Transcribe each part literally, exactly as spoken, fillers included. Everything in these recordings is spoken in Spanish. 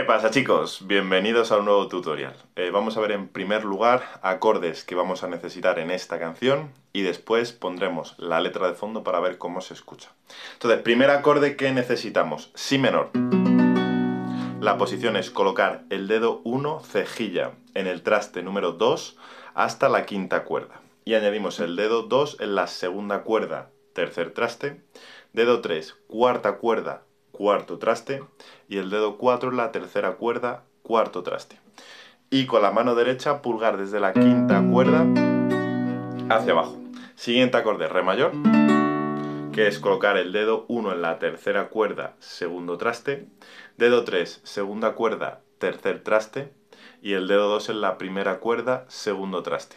¿Qué pasa, chicos? Bienvenidos a un nuevo tutorial. Eh, vamos a ver en primer lugar acordes que vamos a necesitar en esta canción y después pondremos la letra de fondo para ver cómo se escucha. Entonces, primer acorde que necesitamos, Si menor. La posición es colocar el dedo uno cejilla en el traste número dos hasta la quinta cuerda. Y añadimos el dedo dos en la segunda cuerda, tercer traste, dedo tres, cuarta cuerda, cuarto traste, y el dedo cuatro en la tercera cuerda, cuarto traste. Y con la mano derecha, pulgar desde la quinta cuerda hacia abajo. Siguiente acorde, Re mayor, que es colocar el dedo uno en la tercera cuerda, segundo traste, dedo tres, segunda cuerda, tercer traste, y el dedo dos en la primera cuerda, segundo traste.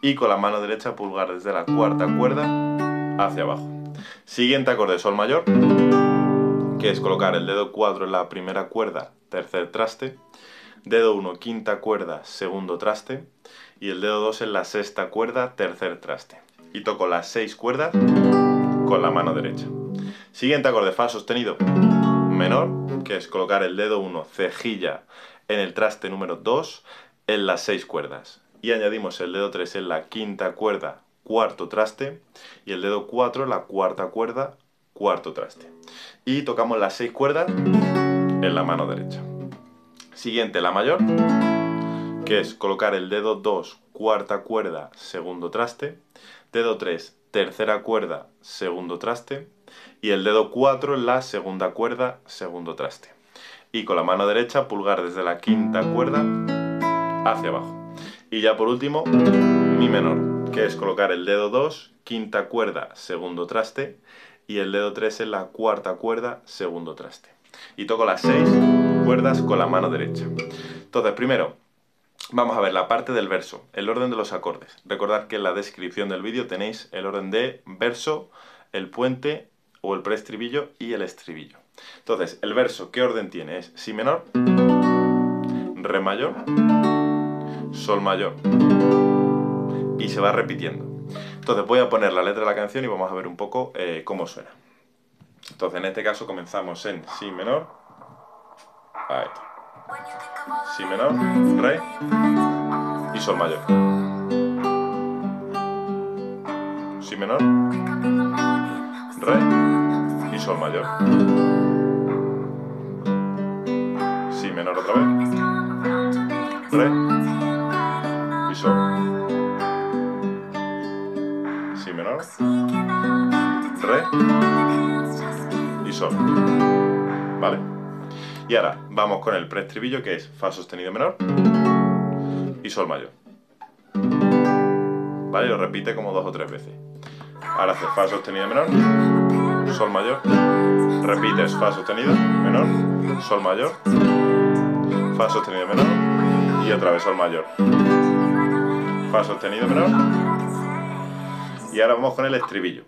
Y con la mano derecha, pulgar desde la cuarta cuerda hacia abajo. Siguiente acorde, Sol mayor, que es colocar el dedo cuatro en la primera cuerda, tercer traste, dedo uno, quinta cuerda, segundo traste, y el dedo dos en la sexta cuerda, tercer traste. Y toco las seis cuerdas con la mano derecha. Siguiente acorde, Fa sostenido menor, que es colocar el dedo uno, cejilla, en el traste número dos, en las seis cuerdas. Y añadimos el dedo tres en la quinta cuerda, cuarto traste, y el dedo cuatro en la cuarta cuerda, cuarto traste. Y tocamos las seis cuerdas en la mano derecha. Siguiente, La mayor, que es colocar el dedo dos, cuarta cuerda, segundo traste, dedo tres, tercera cuerda, segundo traste, y el dedo cuatro en la segunda cuerda, segundo traste. Y con la mano derecha, pulgar desde la quinta cuerda hacia abajo. Y ya por último, Mi menor, que es colocar el dedo dos, quinta cuerda, segundo traste, y el dedo tres en la cuarta cuerda, segundo traste. Y toco las seis cuerdas con la mano derecha. Entonces, primero, vamos a ver la parte del verso, el orden de los acordes. Recordad que en la descripción del vídeo tenéis el orden de verso, el puente o el preestribillo y el estribillo. Entonces, el verso, ¿qué orden tiene? Es Si menor, Re mayor, Sol mayor. Y se va repitiendo. Entonces voy a poner la letra de la canción y vamos a ver un poco eh, cómo suena. Entonces en este caso comenzamos en Si menor. Ahí está. Si menor, Re y Sol mayor. Si menor, Re y Sol mayor. Si menor otra vez. Re y Sol. Si menor, Re y Sol. Vale. Y ahora vamos con el preestribillo, que es Fa sostenido menor y Sol mayor. Vale, lo repite como dos o tres veces. Ahora haces Fa sostenido menor, Sol mayor, repites Fa sostenido menor, Sol mayor, Fa sostenido menor y otra vez Sol mayor. Fa sostenido menor. Y ahora vamos con el estribillo.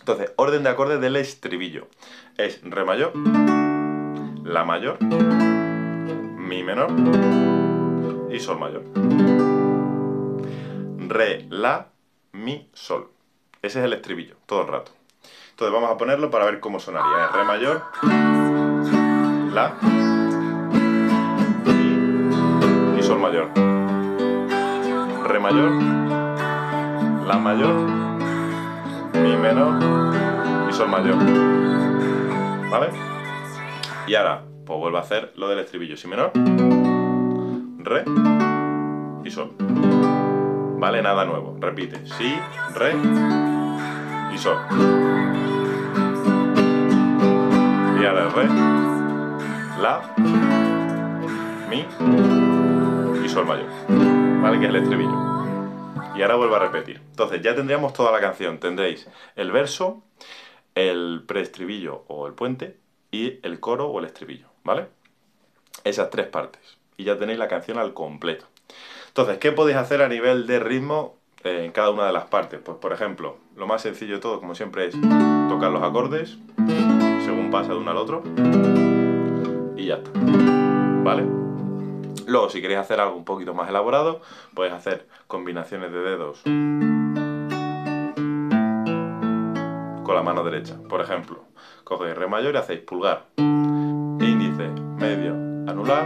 Entonces, orden de acordes del estribillo. Es Re mayor, La mayor, Mi menor y Sol mayor. Re, La, Mi, Sol. Ese es el estribillo, todo el rato. Entonces vamos a ponerlo para ver cómo sonaría. Es Re mayor, La, Mi y Sol mayor. Re mayor, La mayor, Mi menor y Sol mayor. ¿Vale? Y ahora, pues vuelvo a hacer lo del estribillo. Si menor, Re y Sol. ¿Vale? Nada nuevo. Repite. Si, Re y Sol. Y ahora Re, La, Mi y Sol mayor. ¿Vale? Que es el estribillo. Y ahora vuelvo a repetir. Entonces ya tendríamos toda la canción. Tendréis el verso, el preestribillo o el puente y el coro o el estribillo, ¿vale? Esas tres partes. Y ya tenéis la canción al completo. Entonces, ¿qué podéis hacer a nivel de ritmo en cada una de las partes? Pues por ejemplo, lo más sencillo de todo, como siempre, es tocar los acordes según pasa de uno al otro y ya está, ¿vale? Luego, si queréis hacer algo un poquito más elaborado, podéis hacer combinaciones de dedos con la mano derecha. Por ejemplo, cogéis Re mayor y hacéis pulgar, índice, medio, anular,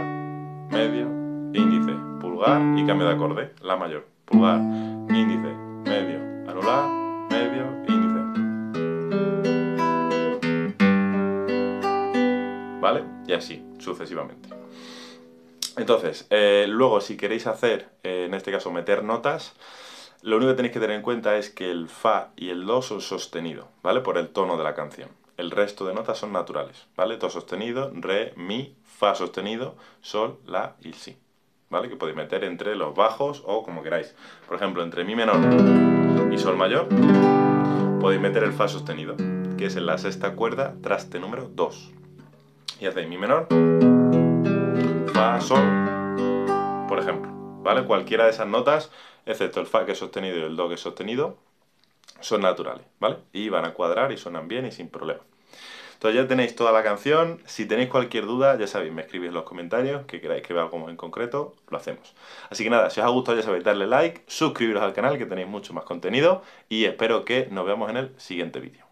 medio, índice, pulgar y cambio de acorde, la mayor, pulgar, índice, medio, anular, medio, índice. ¿Vale? Y así, sucesivamente. Entonces, eh, luego si queréis hacer, eh, en este caso, meter notas, lo único que tenéis que tener en cuenta es que el fa y el do son sostenidos, ¿vale? Por el tono de la canción. El resto de notas son naturales, ¿vale? Do sostenido, re, mi, fa sostenido, sol, la y si, ¿vale? Que podéis meter entre los bajos o como queráis. Por ejemplo, entre mi menor y sol mayor podéis meter el fa sostenido, que es en la sexta cuerda, traste número dos. Y hacéis mi menor, fa, sol, por ejemplo, ¿vale? Cualquiera de esas notas, excepto el fa que es sostenido y el do que es sostenido, son naturales, ¿vale? Y van a cuadrar y suenan bien y sin problema. Entonces ya tenéis toda la canción. Si tenéis cualquier duda, ya sabéis, me escribís en los comentarios, que queráis que vea algo en concreto, lo hacemos. Así que nada, si os ha gustado ya sabéis, darle like, suscribiros al canal que tenéis mucho más contenido y espero que nos veamos en el siguiente vídeo.